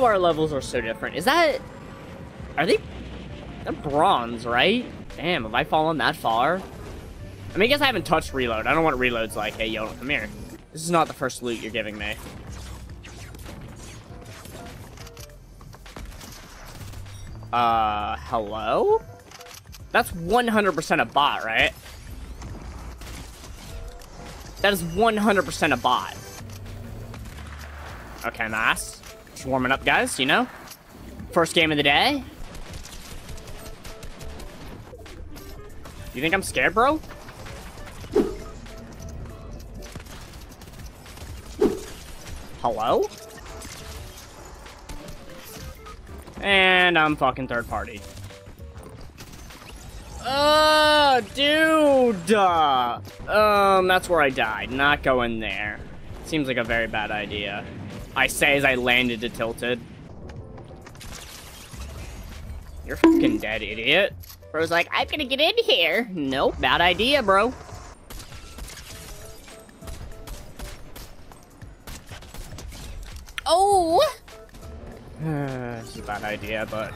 how our levels are so different. Is that... are they... they're bronze, right? Damn, have I fallen that far? I mean, I guess I haven't touched Reload. I don't want Reload's like, hey, yo, come here. This is not the first loot you're giving me. Hello? That's 100% a bot, right? That is 100% a bot. Okay, nice. Just warming up, guys, you know? First game of the day. You think I'm scared, bro? Hello? And I'm fucking third party. Dude! That's where I died. Not going there. Seems like a very bad idea. I say as I landed to tilted. You're fucking dead, idiot. Bro's like, I'm gonna get in here. Nope, bad idea, bro. Oh! This is a bad idea, but...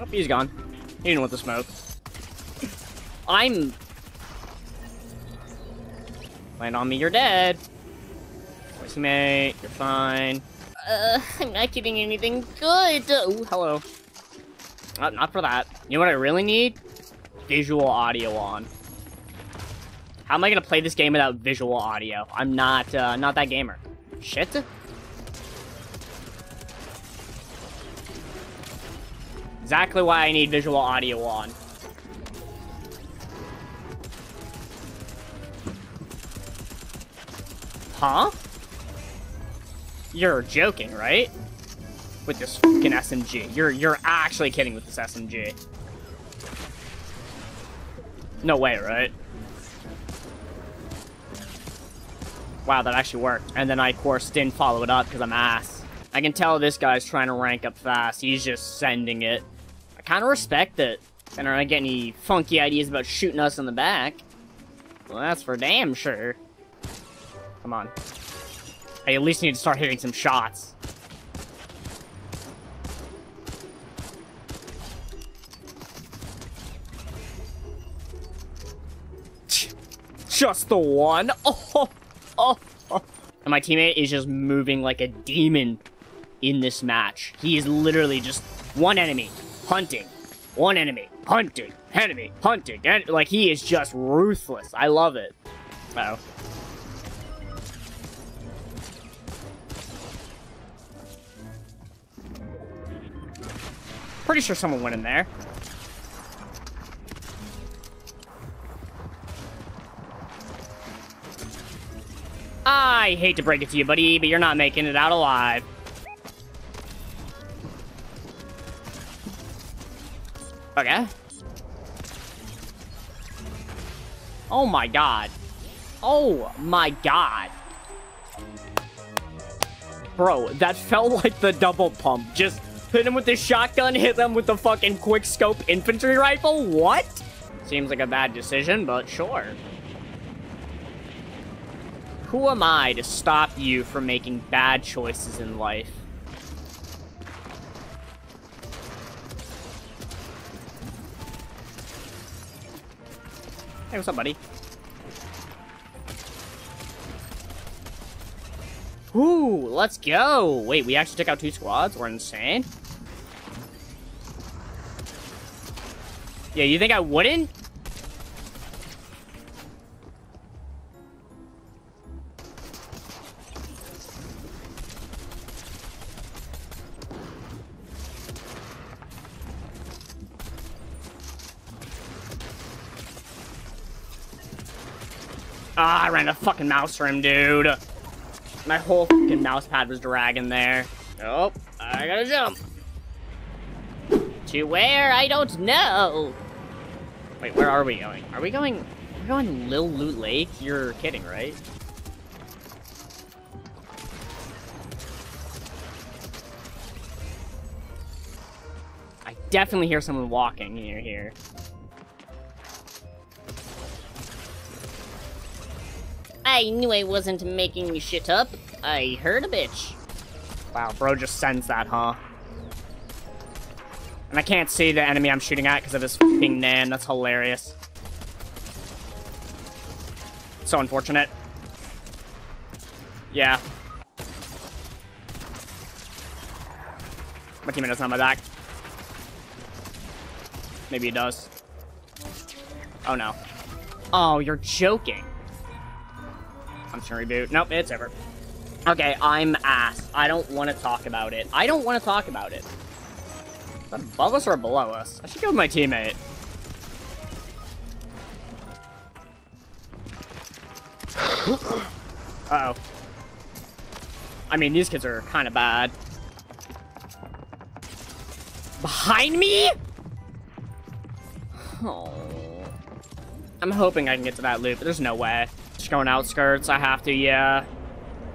oh, he's gone. He didn't want the smoke. I'm... land on me, you're dead. Mate, you're fine. I'm not getting anything good. Oh, hello. Not for that. You know what I really need? Visual audio on. How am I gonna play this game without visual audio? I'm not that gamer. Shit. Exactly why I need visual audio on. Huh? You're joking, right? With this fucking SMG. You're actually kidding with this SMG. No way, right? Wow, that actually worked. And then I, of course, didn't follow it up because I'm ass. I can tell this guy's trying to rank up fast. He's just sending it. I kind of respect it. And I don't get any funky ideas about shooting us in the back. Well, that's for damn sure. Come on. I at least need to start hitting some shots. Just the one. Oh. And my teammate is just moving like a demon in this match. He is literally just one enemy hunting, one enemy hunting, enemy hunting, and like he is just ruthless. I love it. Uh-oh. Pretty sure someone went in there. I hate to break it to you, buddy, but you're not making it out alive. Okay. Oh my god. Oh my god. Bro, that felt like the double pump. Just... hit him with the shotgun, hit them with the fucking quick scope infantry rifle? What? Seems like a bad decision, but sure. Who am I to stop you from making bad choices in life? Hey, what's up, buddy? Ooh, let's go. Wait, we actually took out two squads? We're insane. Yeah, you think I wouldn't? Ah, I ran a fucking mouse room, dude. My whole fucking mouse pad was dragging there. Oh, I gotta jump. To where? I don't know. Wait, where are we going? Are we going Lil Loot Lake? You're kidding, right? definitely hear someone walking near here. I knew I wasn't making shit up. I heard a bitch. Wow, bro just sends that, huh? And I can't see the enemy I'm shooting at because of his f***ing nan. That's hilarious. So unfortunate. Yeah. My teammate doesn't have my back. Maybe he does. Oh no. Oh, you're joking. I'm just gonna reboot. Nope, it's over. Okay, I'm ass. I don't want to talk about it. I don't want to talk about it. Is that above us or below us? I should go with my teammate. Uh-oh. I mean, these kids are kind of bad. Behind me? Oh. I'm hoping I can get to that loop, but there's no way. Just going outskirts. I have to, yeah.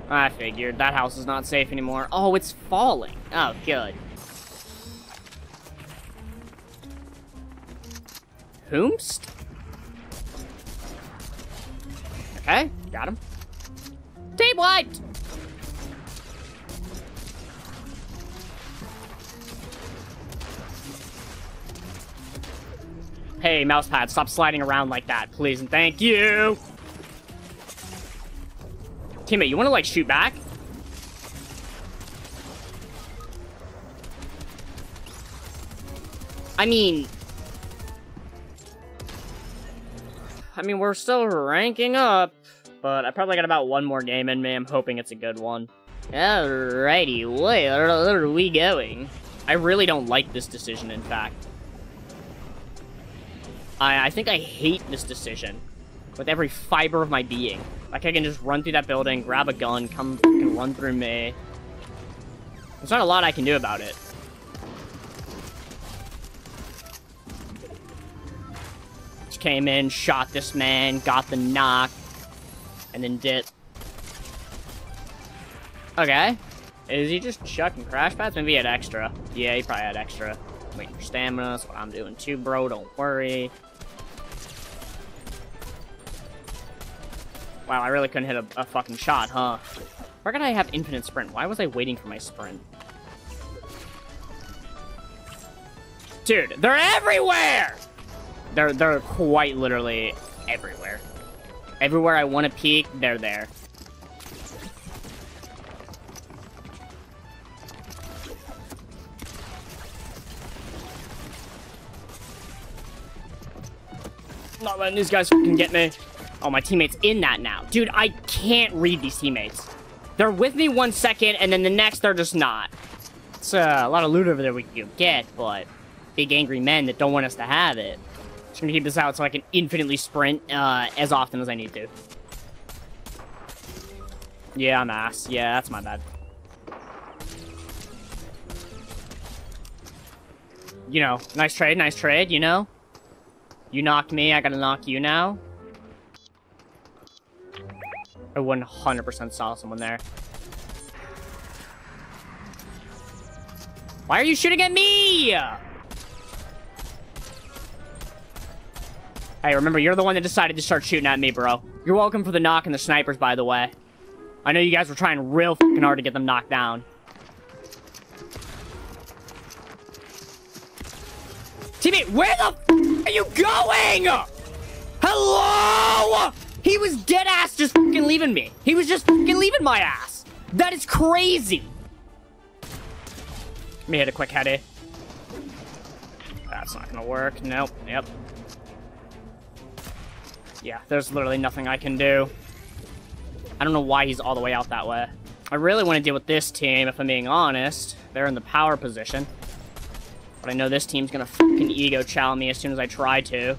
I figured. That house is not safe anymore. Oh, it's falling. Oh, good. Whomst? Okay, got him. Team white! Hey, mousepad, stop sliding around like that, please, and thank you! Teammate, you wanna, like, shoot back? I mean, we're still ranking up, but I probably got about one more game in me. I'm hoping it's a good one. Alrighty, where are we going? I really don't like this decision, in fact. I think I hate this decision with every fiber of my being. Like, I can just run through that building, grab a gun, come and run through me. There's not a lot I can do about it. Came in, shot this man, got the knock, and then did. Okay. Is he just chucking crash pads? Maybe he had extra. Yeah, he probably had extra. Waiting for stamina. That's what I'm doing too, bro. Don't worry. Wow, I really couldn't hit a fucking shot, huh? Where could I have infinite sprint? Why was I waiting for my sprint? Dude, they're everywhere! They're quite literally everywhere. Everywhere I want to peek, they're there. Not letting these guys f***ing get me. Oh, my teammate's in that now. Dude, I can't read these teammates. They're with me 1 second, and then the next, they're just not. It's a lot of loot over there we can get, but big angry men that don't want us to have it. Just gonna keep this out so I can infinitely sprint as often as I need to. Yeah, I'm ass. Yeah, that's my bad. You know, nice trade, you know? You knocked me, I gotta knock you now. I 100% saw someone there. Why are you shooting at me? Hey, remember, you're the one that decided to start shooting at me, bro. You're welcome for the knock and the snipers, by the way. I know you guys were trying real fucking hard to get them knocked down. Teammate, where the f are you going? Hello? He was dead ass just fucking leaving me. He was just fucking leaving my ass. That is crazy. Let me hit a quick heady. That's not gonna work. Nope. Yep. Yeah, there's literally nothing I can do. I don't know why he's all the way out that way. I really want to deal with this team, if I'm being honest. They're in the power position. But I know this team's gonna fucking ego chow me as soon as I try to.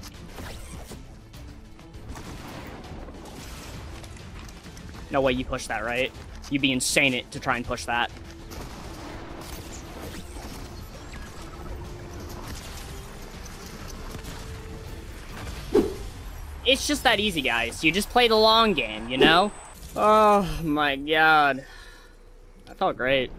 No way you push that, right? You'd be insane to try and push that. It's just that easy, guys. You just play the long game, you know? Oh, my God. That felt great.